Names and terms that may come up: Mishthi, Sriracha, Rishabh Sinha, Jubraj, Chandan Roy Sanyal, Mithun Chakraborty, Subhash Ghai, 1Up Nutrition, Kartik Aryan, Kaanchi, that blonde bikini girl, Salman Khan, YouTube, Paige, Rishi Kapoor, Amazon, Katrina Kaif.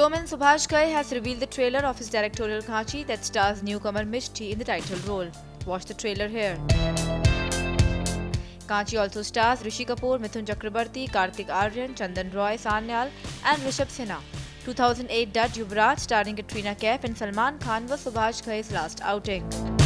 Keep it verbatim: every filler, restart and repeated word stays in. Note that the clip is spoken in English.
Showman Subhash Ghai has revealed the trailer of his directorial Kaanchi that stars newcomer Mishthi in the title role. Watch the trailer here. Kaanchi also stars Rishi Kapoor, Mithun Chakraborty, Kartik Aryan, Chandan Roy Sanyal and Rishabh Sinha. two thousand eight dud Jubraj starring Katrina Kaif and Salman Khan was Subhash Ghai's last outing.